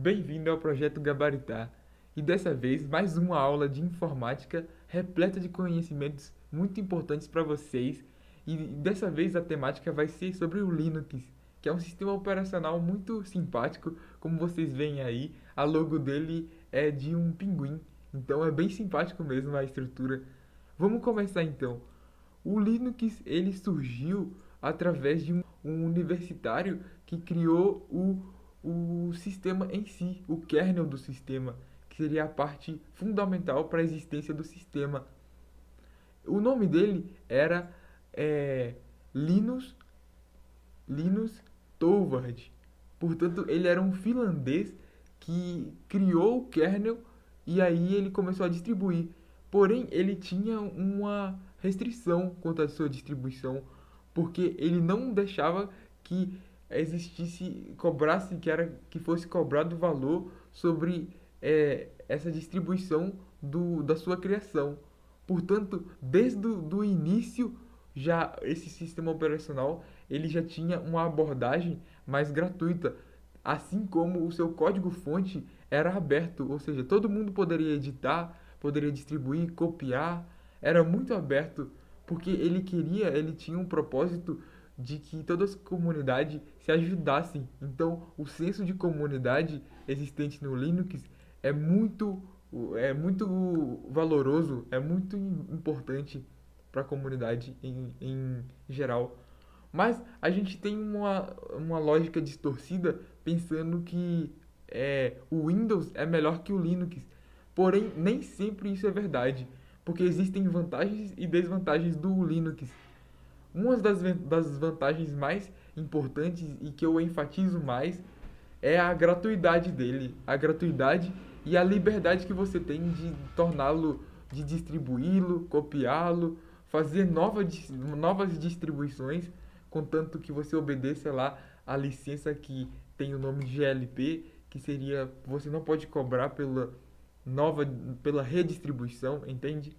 Bem-vindo ao projeto GABARITAR e dessa vez mais uma aula de informática repleta de conhecimentos muito importantes para vocês, e dessa vez a temática vai ser sobre o Linux, que é um sistema operacional muito simpático. Como vocês veem aí, a logo dele é de um pinguim, então é bem simpático mesmo a estrutura. Vamos começar então. O Linux ele surgiu através de um universitário que criou o sistema em si, o kernel do sistema, que seria a parte fundamental para a existência do sistema. O nome dele era Linus Torvalds. Portanto, ele era um finlandês que criou o kernel e aí ele começou a distribuir. Porém, ele tinha uma restrição quanto à sua distribuição, porque ele não deixava que fosse cobrado valor sobre essa distribuição da sua criação. Portanto, desde o início, já esse sistema operacional ele já tinha uma abordagem mais gratuita, assim como o seu código-fonte era aberto, ou seja, todo mundo poderia editar, poderia distribuir, copiar, era muito aberto, porque ele tinha um propósito de que toda a comunidade se ajudassem. Então, o senso de comunidade existente no Linux é muito valoroso, é muito importante para a comunidade em geral. Mas a gente tem uma lógica distorcida pensando que o Windows é melhor que o Linux. Porém, nem sempre isso é verdade, porque existem vantagens e desvantagens do Linux. Uma das vantagens mais importantes e que eu enfatizo mais é a gratuidade dele. A gratuidade e a liberdade que você tem de torná-lo, de distribuí-lo, copiá-lo, fazer novas distribuições, contanto que você obedeça lá a licença que tem o nome de GLP, que seria, você não pode cobrar pela redistribuição, entende?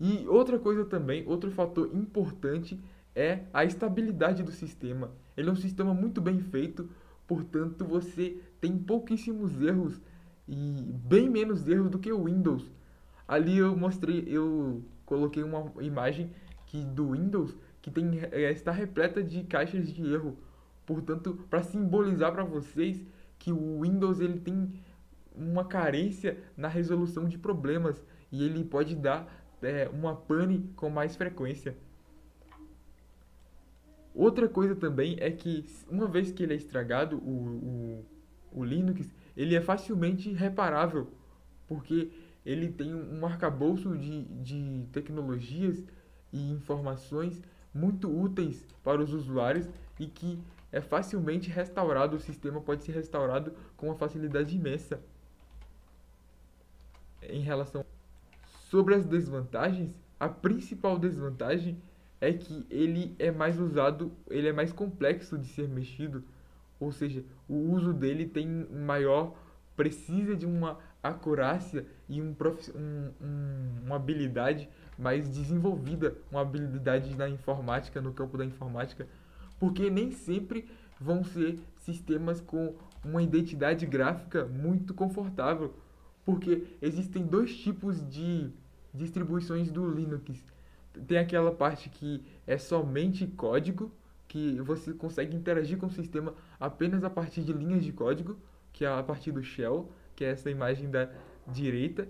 E outra coisa também, outro fator importante é a estabilidade do sistema. Ele é um sistema muito bem feito, portanto você tem pouquíssimos erros e bem menos erros do que o Windows. Ali eu coloquei uma imagem do Windows que está repleta de caixas de erro. Portanto, para simbolizar para vocês que o Windows ele tem uma carência na resolução de problemas e ele pode dar uma pane com mais frequência. Outra coisa também é que uma vez que ele é estragado, o Linux, ele é facilmente reparável, porque ele tem um arcabouço de tecnologias e informações muito úteis para os usuários e que é facilmente restaurado. O sistema pode ser restaurado com uma facilidade imensa. Em relação sobre as desvantagens, a principal desvantagem é que ele é mais usado, ele é mais complexo de ser mexido, ou seja, o uso dele precisa de uma acurácia e uma habilidade mais desenvolvida, uma habilidade na informática, no campo da informática, porque nem sempre vão ser sistemas com uma identidade gráfica muito confortável, porque existem dois tipos de distribuições do Linux. Tem aquela parte que é somente código, que você consegue interagir com o sistema apenas a partir de linhas de código, que é a partir do shell, que é essa imagem da direita,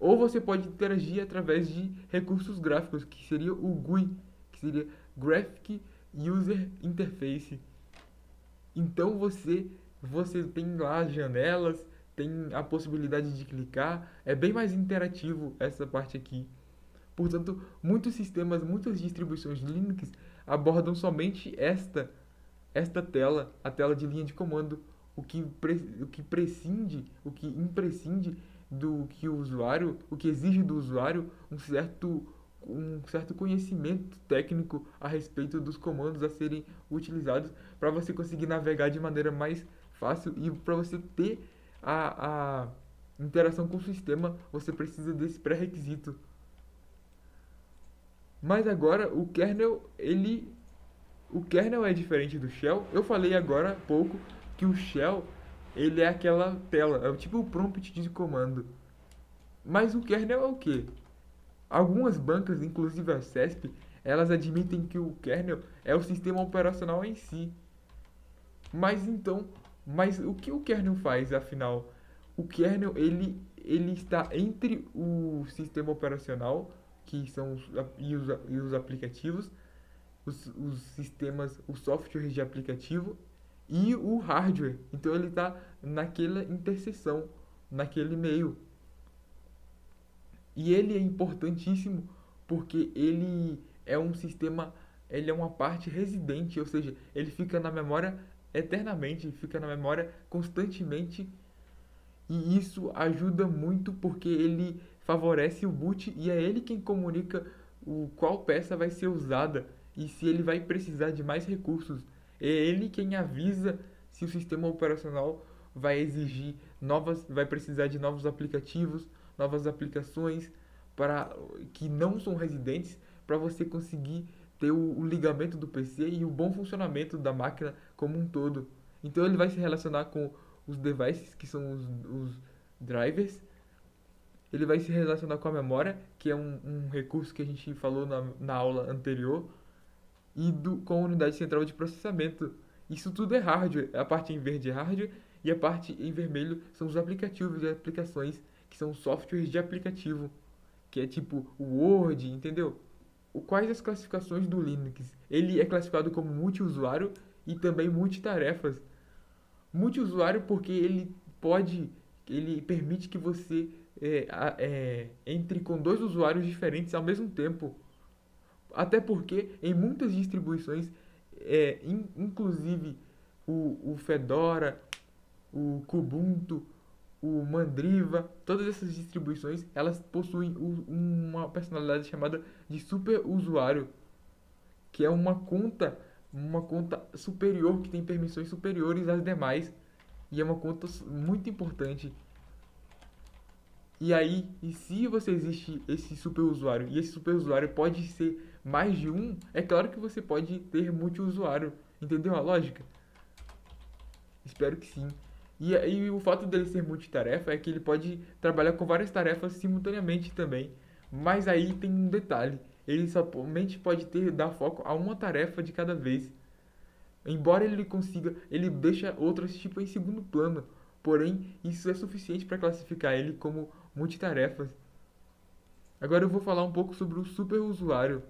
ou você pode interagir através de recursos gráficos, que seria o GUI, que seria Graphic User Interface. Então você tem lá janelas, tem a possibilidade de clicar, é bem mais interativo essa parte aqui. Portanto, muitos sistemas, muitas distribuições de Linux abordam somente esta tela, a tela de linha de comando, o que imprescinde do que o usuário, o que exige do usuário um certo conhecimento técnico a respeito dos comandos a serem utilizados para você conseguir navegar de maneira mais fácil, e para você ter a interação com o sistema você precisa desse pré-requisito. Mas agora o kernel é diferente do shell. Eu falei agora há pouco que o shell ele é aquela tela, é tipo o prompt de comando. Mas o kernel é o quê? Algumas bancas, inclusive a CESP, elas admitem que o kernel é o sistema operacional em si. Mas então, o que o kernel faz, afinal? O kernel, ele está entre o sistema operacional, que são os aplicativos, os sistemas, o software de aplicativo e o hardware. Então ele está naquela interseção, naquele meio. E ele é importantíssimo porque ele é um sistema, ele é uma parte residente, ou seja, ele fica na memória eternamente, fica na memória constantemente. E isso ajuda muito porque ele favorece o boot e é ele quem comunica qual peça vai ser usada e se ele vai precisar de mais recursos. É ele quem avisa se o sistema operacional vai exigir novas, vai precisar de novos aplicativos, novas aplicações para que não são residentes, para você conseguir ter o ligamento do PC e o bom funcionamento da máquina como um todo. Então ele vai se relacionar com os devices, que são os drivers. Ele vai se relacionar com a memória, que é um recurso que a gente falou na aula anterior, e com a unidade central de processamento. Isso tudo é hardware. A parte em verde é hardware e a parte em vermelho são os aplicativos e aplicações, que são softwares de aplicativo, que é tipo o Word, entendeu? Quais as classificações do Linux? Ele é classificado como multiusuário e também multitarefas. Multiusuário porque ele permite que você entre com dois usuários diferentes ao mesmo tempo. Até porque em muitas distribuições, inclusive o Fedora, o Kubuntu, o Mandriva, todas essas distribuições, elas possuem uma personalidade chamada de superusuário, que é uma conta superior, que tem permissões superiores às demais, e é uma conta muito importante. E se você existe esse superusuário, e esse superusuário pode ser mais de um, é claro que você pode ter multiusuário. Entendeu a lógica? Espero que sim. E aí o fato dele ser multitarefa é que ele pode trabalhar com várias tarefas simultaneamente também. Mas aí tem um detalhe. Ele somente pode dar foco a uma tarefa de cada vez. Embora ele consiga, ele deixa outras tipo em segundo plano. Porém, isso é suficiente para classificar ele como multitarefas. Agora eu vou falar um pouco sobre o superusuário.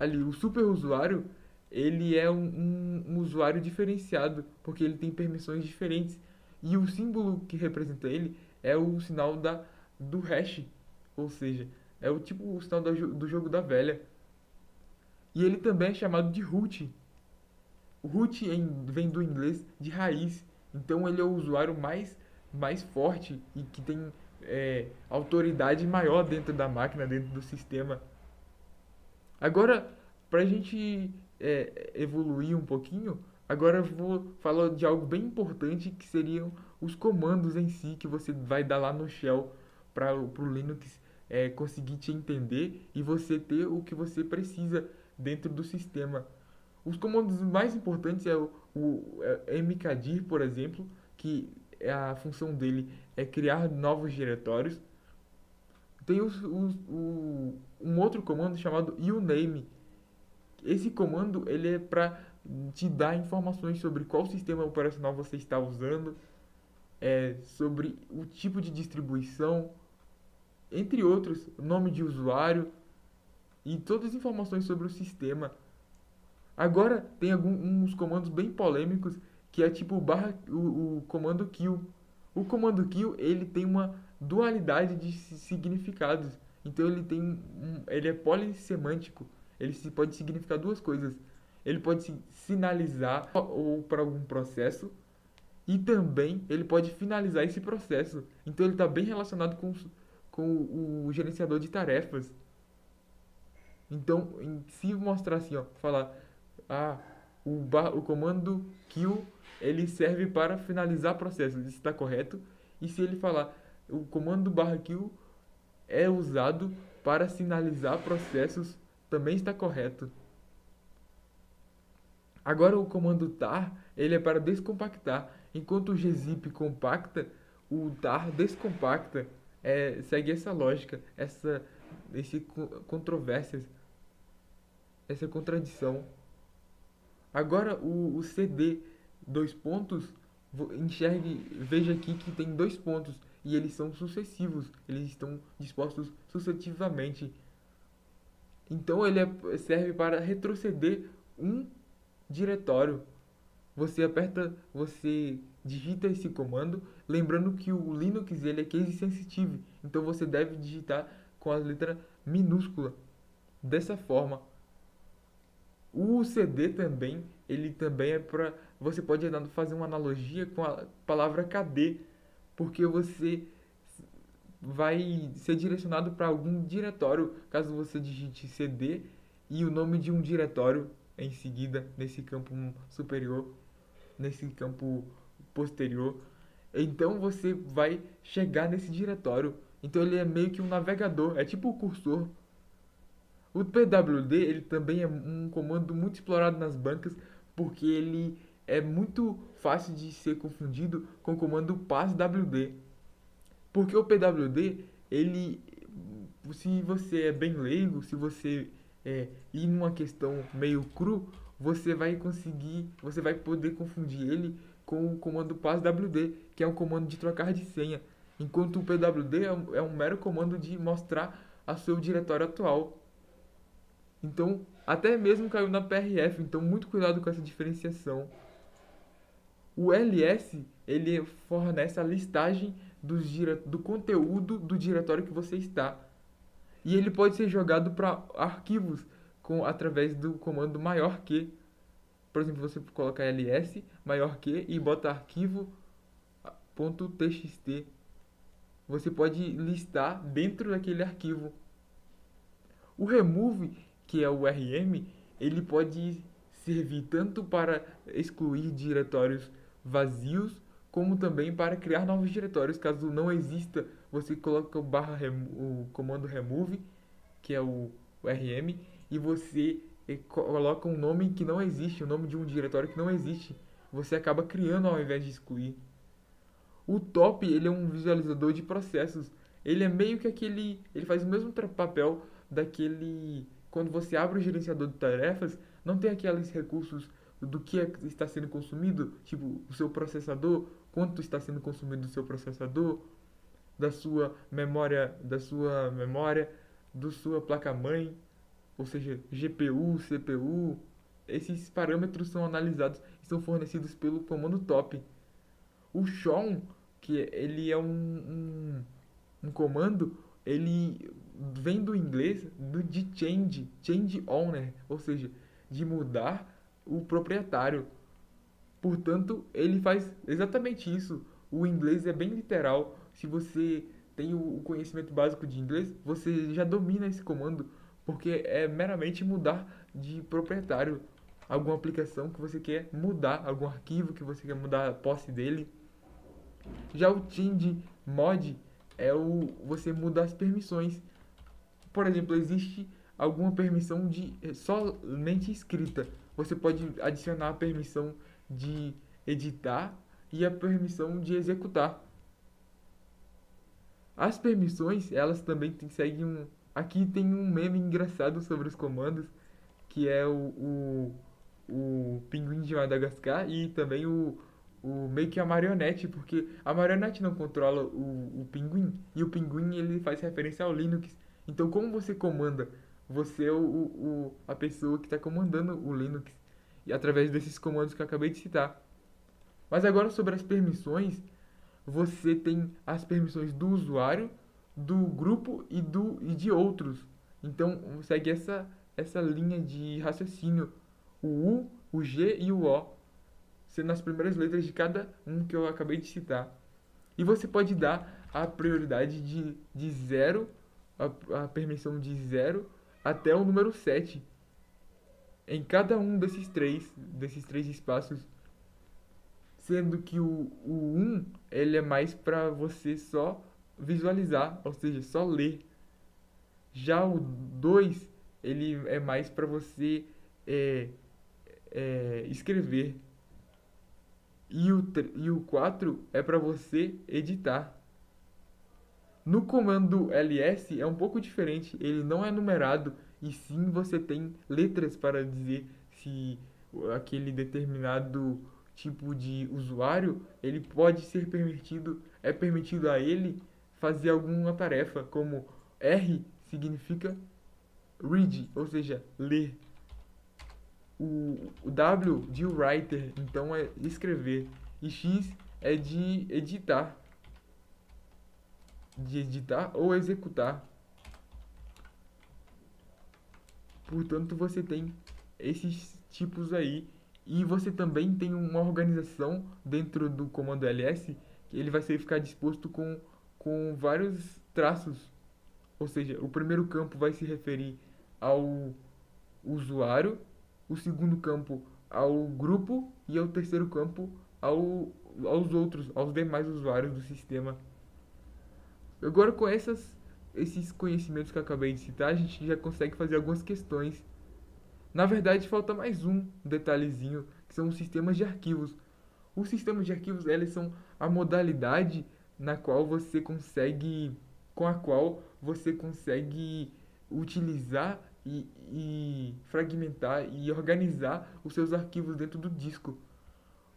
Ali, o superusuário, ele é um usuário diferenciado, porque ele tem permissões diferentes. E o símbolo que representa ele é o sinal do hash, ou seja, é o tipo o sinal do jogo da velha. E ele também é chamado de root. O root vem do inglês de raiz, então ele é o usuário mais forte e que tem autoridade maior dentro da máquina, dentro do sistema. Agora, para a gente evoluir um pouquinho, agora eu vou falar de algo bem importante, que seriam os comandos em si, que você vai dar lá no shell para o Linux conseguir te entender e você ter o que você precisa dentro do sistema. Os comandos mais importantes é o mkdir, por exemplo, que a função dele é criar novos diretórios. Tem um outro comando chamado uname. Esse comando ele é para te dar informações sobre qual sistema operacional você está usando, sobre o tipo de distribuição, entre outros, nome de usuário e todas as informações sobre o sistema. Agora tem alguns comandos bem polêmicos, que é tipo o comando kill. O comando kill ele tem uma dualidade de significados, então ele é polissemântico. Ele pode significar duas coisas. Ele pode sinalizar ou para algum processo, e também ele pode finalizar esse processo. Então ele está bem relacionado com o gerenciador de tarefas. Então, se mostrar assim, ó, falar o comando kill ele serve para finalizar processo, isso está correto. E se ele falar o comando /kill é usado para sinalizar processos, também está correto. Agora o comando tar, ele é para descompactar. Enquanto o gzip compacta, o tar descompacta. Segue essa lógica, essa contradição. Agora o cd dois pontos, veja aqui que tem dois pontos e eles são sucessivos, eles estão dispostos sucessivamente. Então ele serve para retroceder um diretório. Você digita esse comando, lembrando que o Linux ele é case sensitive, então você deve digitar com a letra minúscula. Dessa forma, o cd também, ele também é para, você pode fazer uma analogia com a palavra kd, porque você vai ser direcionado para algum diretório, caso você digite cd e o nome de um diretório em seguida nesse campo superior, nesse campo posterior. Então você vai chegar nesse diretório. Então ele é meio que um navegador, é tipo o cursor. O pwd ele também é um comando muito explorado nas bancas, porque ele é muito fácil de ser confundido com o comando passwd. Porque o pwd, ele, se você é bem leigo, se você ir numa questão meio cru, você vai poder confundir ele com o comando passwd, que é um comando de trocar de senha, enquanto o pwd é um mero comando de mostrar a seu diretório atual. Então, até mesmo caiu na PRF, então muito cuidado com essa diferenciação. O ls, ele fornece a listagem do conteúdo do diretório que você está. E ele pode ser jogado para arquivos através do comando maior que. Por exemplo, você coloca ls maior que e bota arquivo.txt. Você pode listar dentro daquele arquivo. O remove, que é o rm, ele pode servir tanto para excluir diretórios vazios, como também para criar novos diretórios. Caso não exista, você coloca o comando remove, que é o rm, e você coloca um nome que não existe, o nome de um diretório que não existe. Você acaba criando ao invés de excluir. O top, ele é um visualizador de processos. Ele é meio que aquele, ele faz o mesmo papel daquele, quando você abre o gerenciador de tarefas, não tem aqueles recursos do que está sendo consumido, tipo o seu processador, quanto está sendo consumido do seu processador, da sua memória, da sua placa-mãe, ou seja, GPU, CPU. Esses parâmetros são analisados e são fornecidos pelo comando top. O shown, que ele é um comando, ele vem do inglês de change owner, ou seja, de mudar o proprietário. Portanto, ele faz exatamente isso. O inglês é bem literal. Se você tem o conhecimento básico de inglês, você já domina esse comando, porque é meramente mudar de proprietário alguma aplicação que você quer mudar, algum arquivo que você quer mudar a posse dele. Já o change mod é você muda as permissões. Por exemplo, existe alguma permissão de somente escrita. Você pode adicionar a permissão de editar e a permissão de executar. As permissões, elas também seguem Aqui tem um meme engraçado sobre os comandos, que é o pinguim de Madagascar e também meio que a marionete, porque a marionete não controla o pinguim, e o pinguim ele faz referência ao Linux. Então, como você comanda, você é a pessoa que está comandando o Linux, e através desses comandos que eu acabei de citar. Mas agora sobre as permissões, você tem as permissões do usuário, do grupo e de outros. Então segue essa linha de raciocínio, o U, o G e o O, sendo as primeiras letras de cada um que eu acabei de citar. E você pode dar a prioridade de 0, a permissão de 0 até o número 7 em cada um desses três espaços, sendo que o 1 ele é mais para você só visualizar, ou seja, só ler. Já o 2 ele é mais para você escrever. E o 4 é para você editar. No comando ls é um pouco diferente, ele não é numerado, e sim você tem letras para dizer se aquele determinado tipo de usuário ele pode ser permitido, é permitido a ele fazer alguma tarefa, como R significa read, ou seja, ler. O W de writer, então é escrever, e X é de editar, ou executar. Portanto, você tem esses tipos aí, e você também tem uma organização dentro do comando ls, que ele vai ficar disposto com vários traços, ou seja, o primeiro campo vai se referir ao usuário, o segundo campo ao grupo e o terceiro campo aos demais usuários do sistema. Agora, com esses conhecimentos que eu acabei de citar, a gente já consegue fazer algumas questões. Na verdade, falta mais um detalhezinho, que são os sistemas de arquivos. Os sistemas de arquivos, eles são a modalidade na qual você consegue, utilizar e fragmentar e organizar os seus arquivos dentro do disco.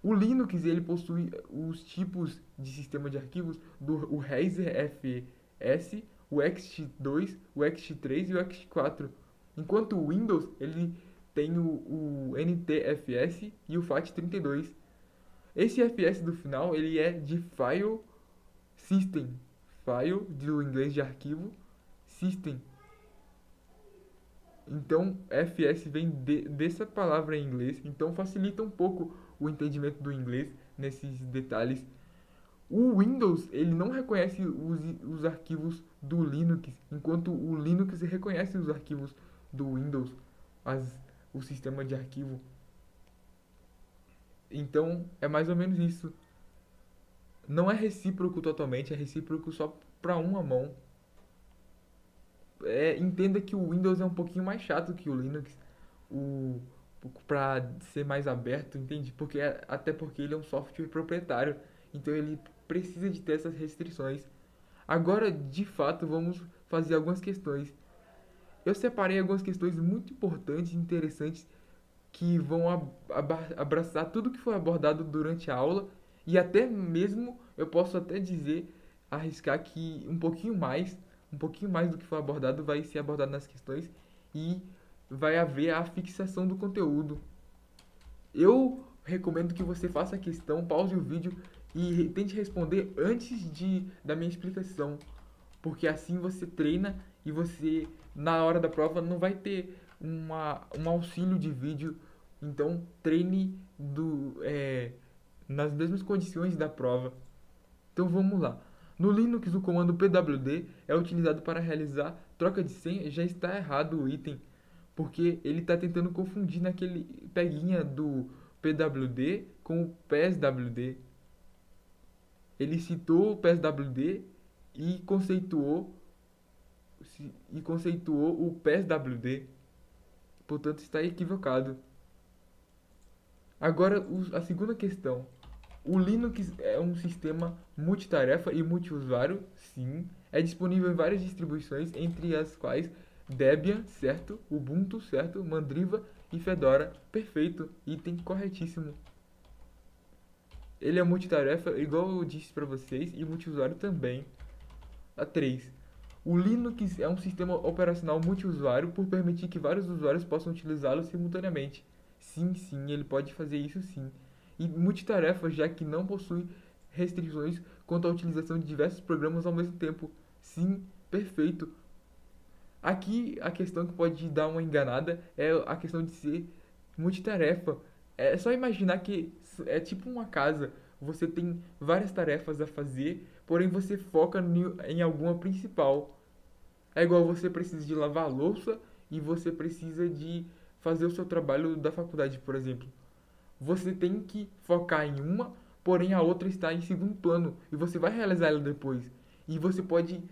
O Linux, ele possui os tipos de sistema de arquivos do ReiserFS, o ext2, o ext3 e o ext4. Enquanto o Windows, ele tem o NTFS e o FAT32. Esse FS do final, ele é de File System, File do inglês de arquivo, System. Então, FS vem dessa palavra em inglês, então facilita um pouco o entendimento do inglês nesses detalhes. O Windows, ele não reconhece os arquivos do Linux, enquanto o Linux reconhece os arquivos do Windows, o sistema de arquivo. Então, é mais ou menos isso. Não é recíproco totalmente, é recíproco só para uma mão. Entenda que o Windows é um pouquinho mais chato que o Linux, para ser mais aberto, entende? Até porque ele é um software proprietário, então ele precisa de ter essas restrições. Agora, de fato, vamos fazer algumas questões. Eu separei algumas questões muito importantes e interessantes que vão abraçar tudo que foi abordado durante a aula, e até mesmo, eu posso até dizer, arriscar que um pouquinho mais do que foi abordado vai ser abordado nas questões, e vai haver a fixação do conteúdo. Eu recomendo que você faça a questão, pause o vídeo e tente responder antes da minha explicação, porque assim você treina e você, na hora da prova, não vai ter um auxílio de vídeo. Então, treine nas mesmas condições da prova. Então, vamos lá. No Linux, o comando pwd é utilizado para realizar troca de senha. Já está errado o item, porque ele está tentando confundir naquele peguinha do pwd com o pswd. Ele citou o pswd e conceituou o pswd, portanto está equivocado. Agora, a segunda questão. O Linux é um sistema multitarefa e multiusuário, sim. É disponível em várias distribuições, entre as quais Debian, certo, Ubuntu, certo, Mandriva e Fedora, perfeito, item corretíssimo. Ele é multitarefa, igual eu disse para vocês, e multiusuário também. A 3. O Linux é um sistema operacional multiusuário por permitir que vários usuários possam utilizá-lo simultaneamente. Sim, ele pode fazer isso sim. E multitarefa, já que não possui restrições quanto à utilização de diversos programas ao mesmo tempo. Sim, perfeito. Aqui a questão que pode dar uma enganada é a questão de ser multitarefa. É só imaginar que é tipo uma casa. Você tem várias tarefas a fazer, porém você foca em alguma principal. É igual você precisa de lavar a louça e você precisa de fazer o seu trabalho da faculdade, por exemplo. Você tem que focar em uma, porém a outra está em segundo plano e você vai realizar ela depois. E você pode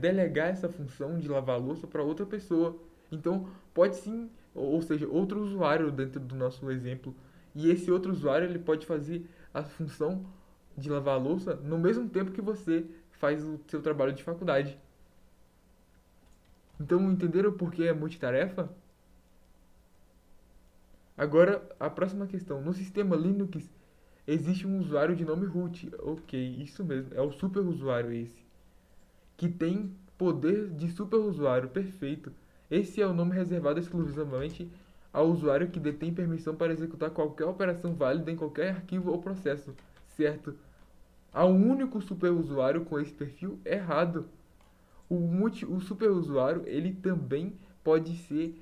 delegar essa função de lavar a louça para outra pessoa. Então, pode sim ou seja, outro usuário dentro do nosso exemplo. E esse outro usuário ele pode fazer a função de lavar a louça no mesmo tempo que você faz o seu trabalho de faculdade. Então, entenderam por que é multitarefa? Agora, a próxima questão. No sistema Linux, existe um usuário de nome root. Ok, isso mesmo. É o super usuário esse. Que tem poder de super usuário. Perfeito. Esse é o nome reservado exclusivamente ao usuário que detém permissão para executar qualquer operação válida em qualquer arquivo ou processo. Certo. Há um único super usuário com esse perfil? Errado. O super usuário, ele também pode ser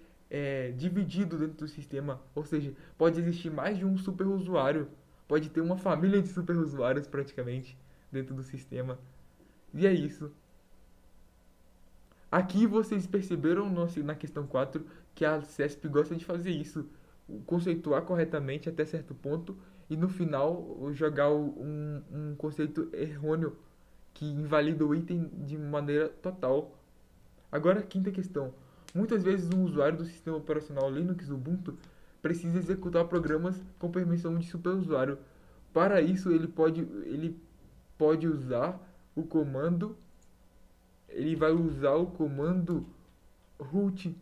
dividido dentro do sistema. Ou seja, pode existir mais de um super usuário. Pode ter uma família de super usuários praticamente dentro do sistema. E é isso. Aqui vocês perceberam na questão 4 que a CESP gosta de fazer isso. Conceituar corretamente até certo ponto e no final jogar um conceito errôneo que invalida o item de maneira total. Agora a quinta questão. Muitas vezes um usuário do sistema operacional Linux Ubuntu precisa executar programas com permissão de superusuário. Para isso, ele pode usar o comando. Ele vai usar o comando root.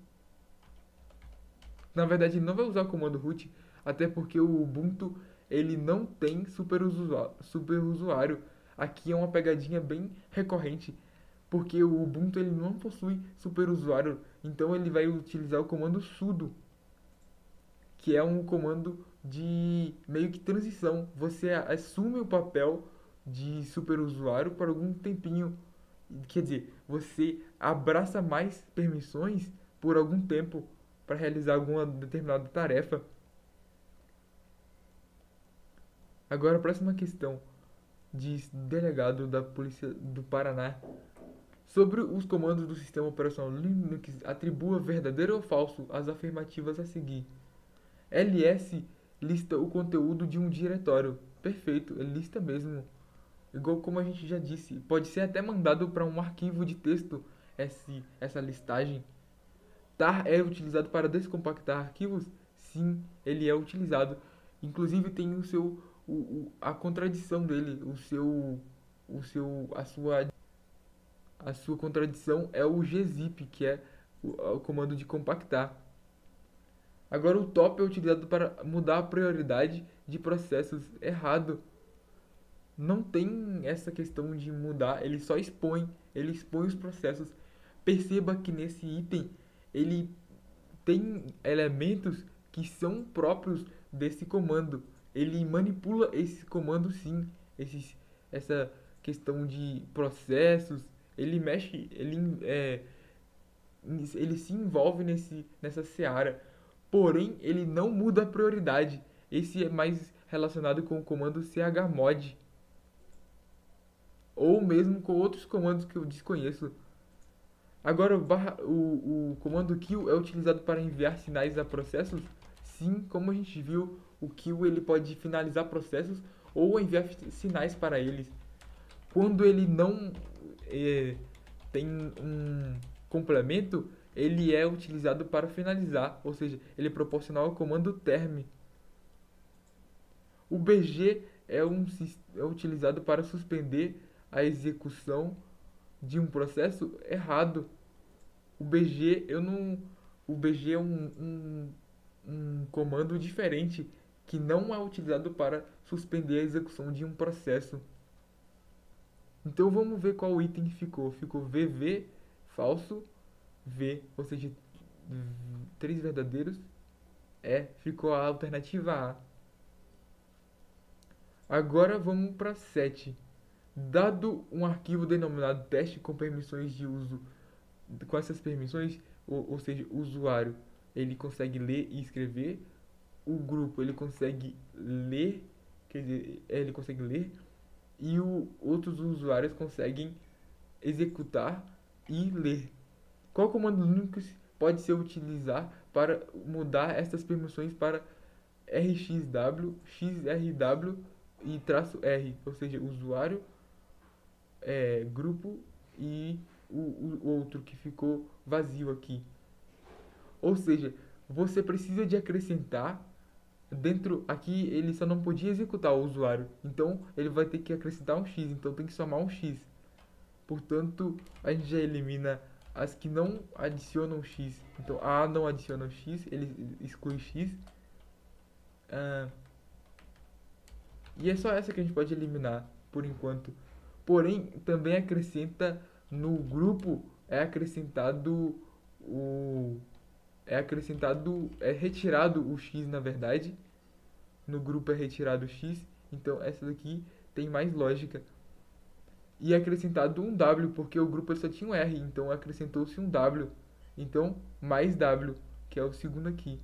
Na verdade, ele não vai usar o comando root, até porque o Ubuntu ele não tem superusuário. Aqui é uma pegadinha bem recorrente, porque o Ubuntu ele não possui superusuário. Então ele vai utilizar o comando sudo, que é um comando de meio que transição. Você assume o papel de superusuário por algum tempinho. Quer dizer, você abraça mais permissões por algum tempo para realizar alguma determinada tarefa. Agora a próxima questão, diz delegado da Polícia do Paraná. Sobre os comandos do sistema operacional Linux, atribua verdadeiro ou falso as afirmativas a seguir. LS lista o conteúdo de um diretório. Perfeito, lista mesmo. Igual como a gente já disse, pode ser até mandado para um arquivo de texto essa listagem. Tar é utilizado para descompactar arquivos? Sim, ele é utilizado. Inclusive tem o seu a contradição dele, a sua contradição é o gzip, que é o comando de compactar. Agora o top é utilizado para mudar a prioridade de processos. Errado. Não tem essa questão de mudar, ele só expõe, ele expõe os processos. Perceba que nesse item ele tem elementos que são próprios desse comando. Ele manipula esse comando sim, essa questão de processos, ele mexe, ele se envolve nessa seara. Porém, ele não muda a prioridade. Esse é mais relacionado com o comando chmod. Ou mesmo com outros comandos que eu desconheço. Agora, o comando kill é utilizado para enviar sinais a processos? Sim, como a gente viu, o kill ele pode finalizar processos ou enviar sinais para eles. Quando ele não tem um complemento, ele é utilizado para finalizar, ou seja, ele é proporcional ao comando term. O BG é utilizado para suspender a execução de um processo? Errado. O BG, o BG é um comando diferente que não é utilizado para suspender a execução de um processo. Então vamos ver qual item ficou. Ficou VV, falso. V, ou seja, 3 verdadeiros. Ficou a alternativa A. Agora vamos para 7. Dado um arquivo denominado teste com permissões de uso, com essas permissões, ou seja, o usuário ele consegue ler e escrever, o grupo ele consegue ler, quer dizer, ele consegue ler, e outros usuários conseguem executar e ler. Qual comando Linux pode ser utilizado para mudar essas permissões para RXW, XRW e -R, ou seja, usuário, grupo e o outro que ficou vazio aqui? Ou seja, você precisa de acrescentar dentro aqui. Ele só não podia executar o usuário, então ele vai ter que acrescentar um x, então tem que somar um x. Portanto, a gente já elimina as que não adicionam x. Então a não adiciona x, ele exclui x. E é só essa que a gente pode eliminar por enquanto. Porém, também acrescenta no grupo, é retirado o x, na verdade. No grupo é retirado o x, então essa daqui tem mais lógica. E é acrescentado um w, porque o grupo só tinha um r, então acrescentou-se um w. Então, mais w, que é o segundo aqui.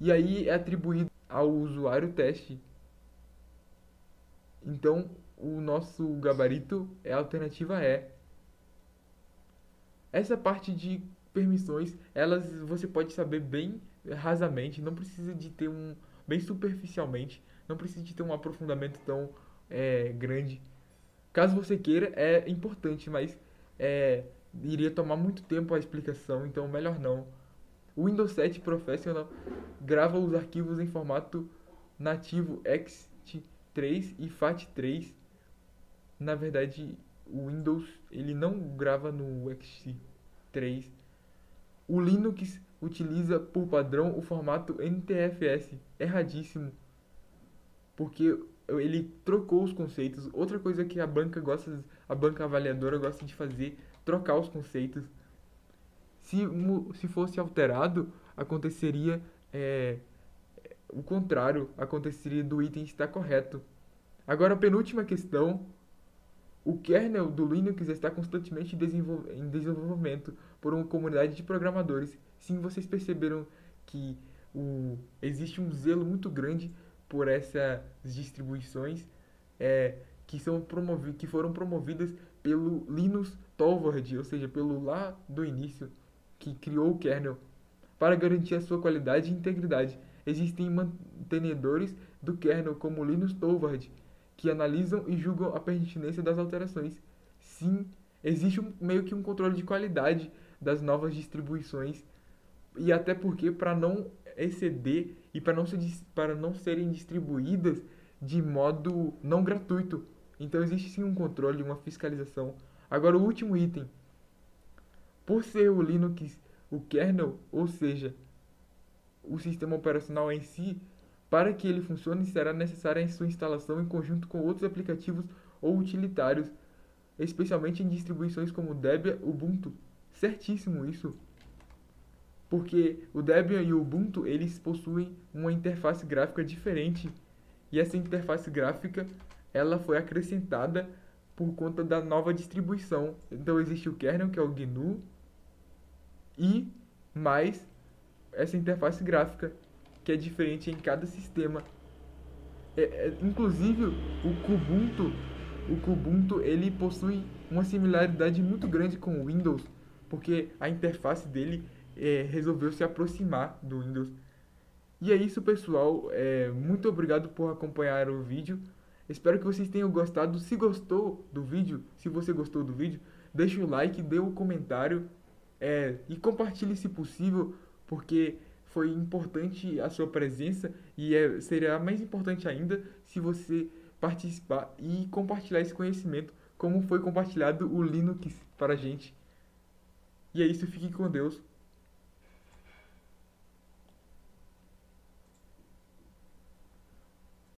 E aí é atribuído ao usuário teste. Então, o nosso gabarito é a alternativa E. Essa parte de permissões, elas você pode saber bem rasamente, não precisa de ter um... bem superficialmente, não precisa de ter um aprofundamento tão grande. Caso você queira, é importante, mas iria tomar muito tempo a explicação, então melhor não. O Windows 7 Professional grava os arquivos em formato nativo ext3 e FAT3. Na verdade, o Windows ele não grava no ext3. O Linux utiliza por padrão o formato NTFS. Erradíssimo, porque ele trocou os conceitos. Outra coisa que a banca avaliadora gosta de fazer, trocar os conceitos. Se fosse alterado, aconteceria o contrário, aconteceria do item estar correto. Agora, a penúltima questão. O kernel do Linux está constantemente em desenvolvimento por uma comunidade de programadores. Sim, vocês perceberam que existe um zelo muito grande por essas distribuições que foram promovidas pelo Linus Torvalds, ou seja, pelo lá do início, que criou o kernel, para garantir a sua qualidade e integridade. Existem mantenedores do kernel como Linus Torvalds, que analisam e julgam a pertinência das alterações. Sim, existe meio que um controle de qualidade das novas distribuições, e até porque para não exceder e para não serem distribuídas de modo não gratuito. Então existe sim um controle, uma fiscalização. Agora o último item. Por ser o Linux, o kernel, ou seja, o sistema operacional em si, para que ele funcione, será necessária a sua instalação em conjunto com outros aplicativos ou utilitários, especialmente em distribuições como Debian e Ubuntu. Certíssimo isso, porque o Debian e o Ubuntu eles possuem uma interface gráfica diferente, e essa interface gráfica ela foi acrescentada por conta da nova distribuição. Então existe o kernel, que é o GNU, e mais essa interface gráfica, que é diferente em cada sistema. Inclusive o Kubuntu ele possui uma similaridade muito grande com o Windows, porque a interface dele resolveu se aproximar do Windows. E é isso, pessoal. Muito obrigado por acompanhar o vídeo. Espero que vocês tenham gostado. Se você gostou do vídeo, deixe o like, dê um comentário e compartilhe se possível, porque foi importante a sua presença, e será mais importante ainda se você participar e compartilhar esse conhecimento, como foi compartilhado o Linux para a gente. E é isso, fiquem com Deus.